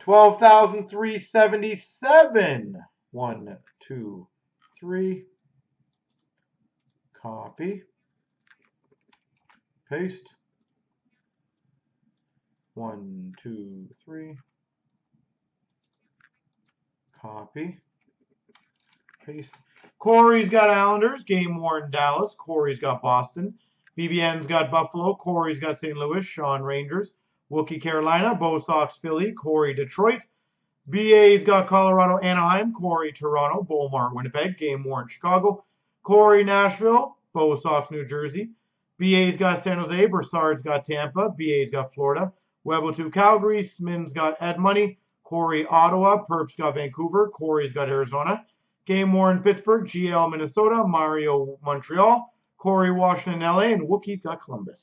12,377. 1, 2, 3. Copy. Paste. 1, 2, 3. Copy. Paste. Corey's got Islanders. Game Warren Dallas. Corey's got Boston. BBN's got Buffalo. Corey's got St. Louis. Sean Rangers. Wookie Carolina. Bo Sox Philly. Corey Detroit. BA's got Colorado Anaheim. Corey Toronto. Bomar Winnipeg. Game Warren Chicago. Corey Nashville. Bo Sox New Jersey. BA's got San Jose. Broussard's got Tampa. BA's got Florida. Webble to Calgary. Smin's got Edmonton. Corey Ottawa. Perp's got Vancouver. Corey's got Arizona. Game Warren Pittsburgh. GL Minnesota. Mario Montreal. Corey Washington LA. And Wookie's got Columbus.